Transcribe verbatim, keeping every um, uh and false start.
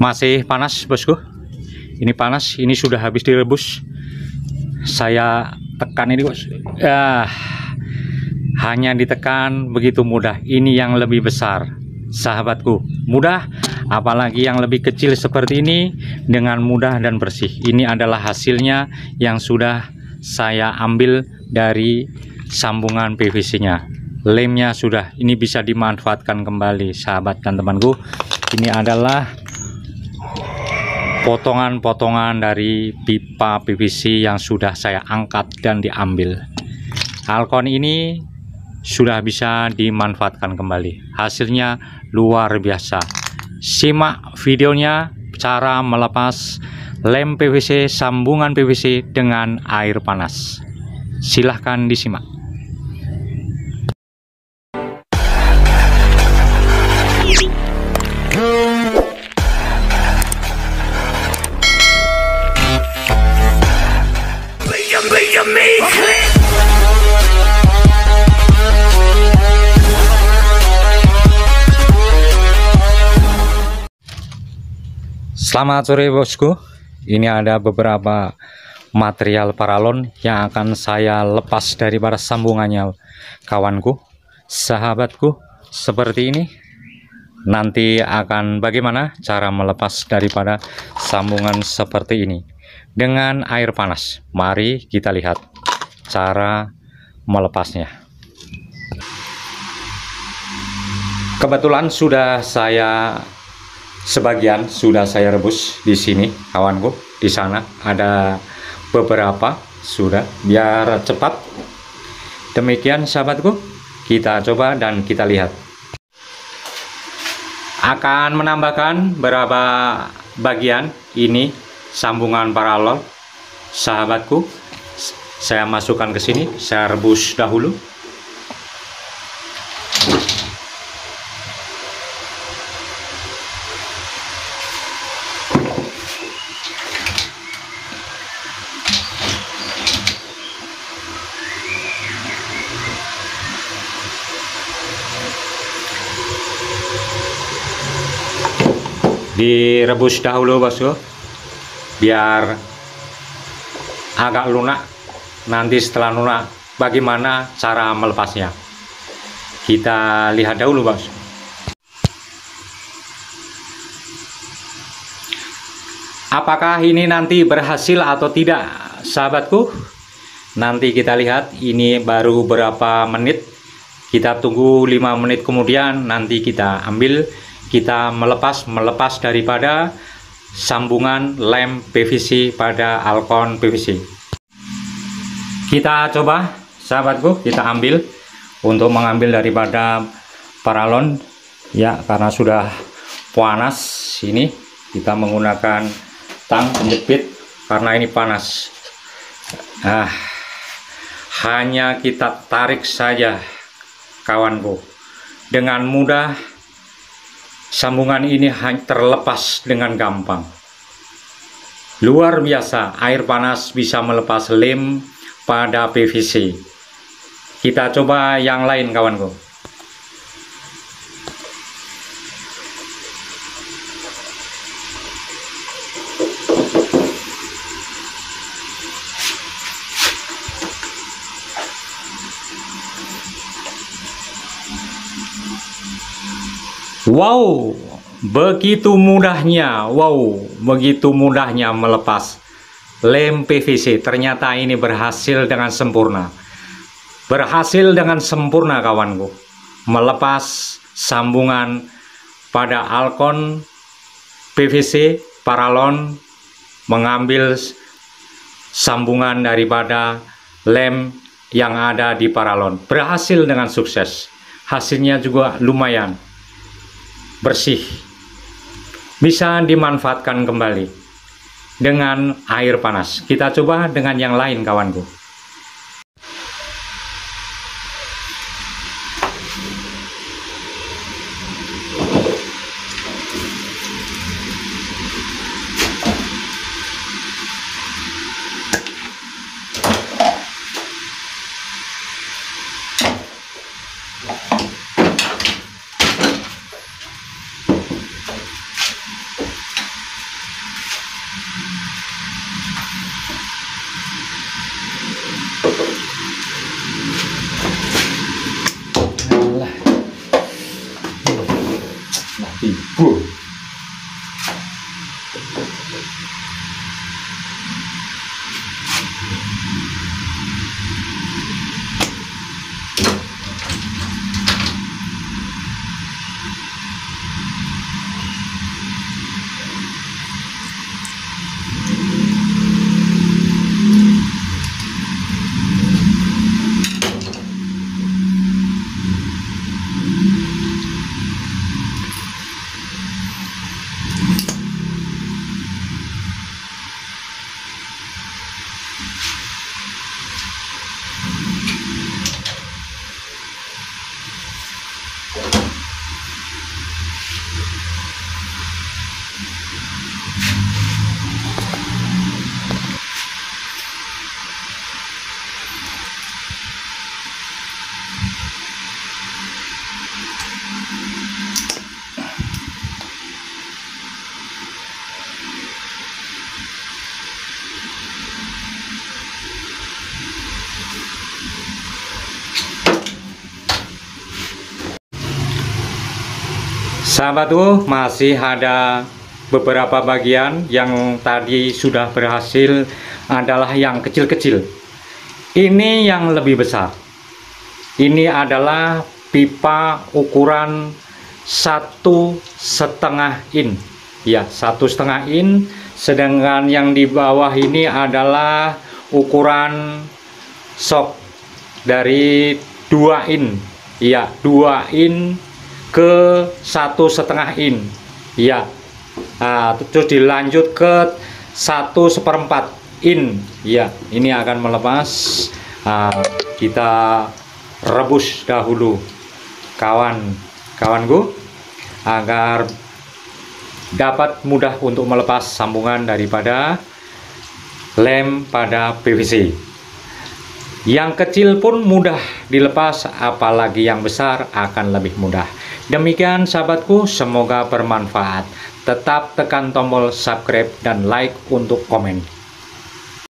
Masih panas bosku, ini panas, ini sudah habis direbus. Saya tekan ini bos, ah, hanya ditekan begitu mudah. Ini yang lebih besar sahabatku, mudah, apalagi yang lebih kecil seperti ini dengan mudah dan bersih. Ini adalah hasilnya yang sudah saya ambil dari sambungan P V C nya lemnya sudah, ini bisa dimanfaatkan kembali sahabat dan temanku. Ini adalah potongan-potongan dari pipa P V C yang sudah saya angkat dan diambil. Alkon ini sudah bisa dimanfaatkan kembali. Hasilnya luar biasa. Simak videonya, cara melepas lem P V C, sambungan P V C dengan air panas. Silahkan disimak. Selamat sore bosku, ini ada beberapa material paralon yang akan saya lepas dari para sambungannya kawanku, sahabatku, seperti ini. Nanti akan bagaimana cara melepas daripada sambungan seperti ini dengan air panas. Mari kita lihat cara melepasnya. Kebetulan sudah saya sebagian sudah saya rebus di sini kawanku, di sana ada beberapa sudah, biar cepat. Demikian sahabatku, kita coba dan kita lihat. Akan menambahkan berapa bagian ini sambungan paralon sahabatku. Saya masukkan ke sini, saya rebus dahulu. Direbus dahulu bosku, biar agak lunak. Nanti setelah lunak bagaimana cara melepasnya, kita lihat dahulu bosku. Apakah ini nanti berhasil atau tidak sahabatku? Nanti kita lihat. Ini baru berapa menit, kita tunggu lima menit kemudian nanti kita ambil. Kita melepas melepas daripada sambungan lem P V C pada alkon P V C. Kita coba sahabatku, kita ambil untuk mengambil daripada paralon ya, karena sudah panas ini. Kita menggunakan tang penjepit karena ini panas. Nah, hanya kita tarik saja kawanku, dengan mudah sambungan ini terlepas dengan gampang. Luar biasa, air panas bisa melepas lem pada P V C. Kita coba yang lain kawanku. Wow, begitu mudahnya, wow, begitu mudahnya melepas lem P V C. Ternyata ini berhasil dengan sempurna. Berhasil dengan sempurna kawanku, melepas sambungan pada alkon P V C, paralon, mengambil sambungan daripada lem yang ada di paralon. Berhasil dengan sukses, hasilnya juga lumayan. Bersih, bisa dimanfaatkan kembali dengan air panas. Kita coba dengan yang lain kawanku. Alah. Mati bu. Sahabat tuh masih ada beberapa bagian yang tadi sudah berhasil adalah yang kecil-kecil. Ini yang lebih besar. Ini adalah pipa ukuran satu setengah in, ya satu setengah in. Sedangkan yang di bawah ini adalah ukuran sok dari dua in, ya dua in ke satu setengah in, ya. Nah, terus dilanjut ke satu seperempat in, ya. Ini akan melepas. Nah, kita rebus dahulu, kawan-kawanku, agar dapat mudah untuk melepas sambungan daripada lem pada P V C. Yang kecil pun mudah dilepas, apalagi yang besar akan lebih mudah. Demikian sahabatku, semoga bermanfaat. Tetap tekan tombol subscribe dan like untuk komen.